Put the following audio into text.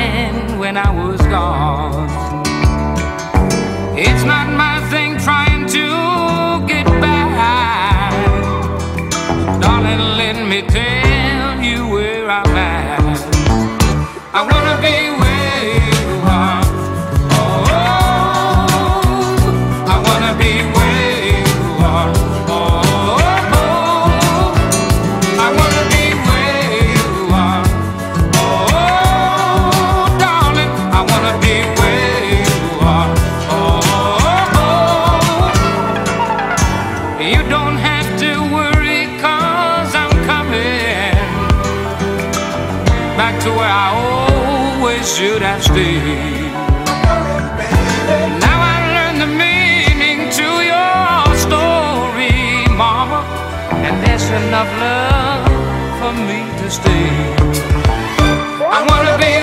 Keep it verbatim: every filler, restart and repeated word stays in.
mind when I was lost. It's not my thing trying to get back. Darling, let me tell you where I'm at. I wanna be where you are. Oh, I wanna be where you are. Oh, I wanna be where you are. Oh, darling, I wanna be where you are. Oh, you don't have to worry, 'cause I'm coming back to where I always should have stayed. Now I learn the meaning to your story, Mama, and there's enough love for me to stay. I wanna be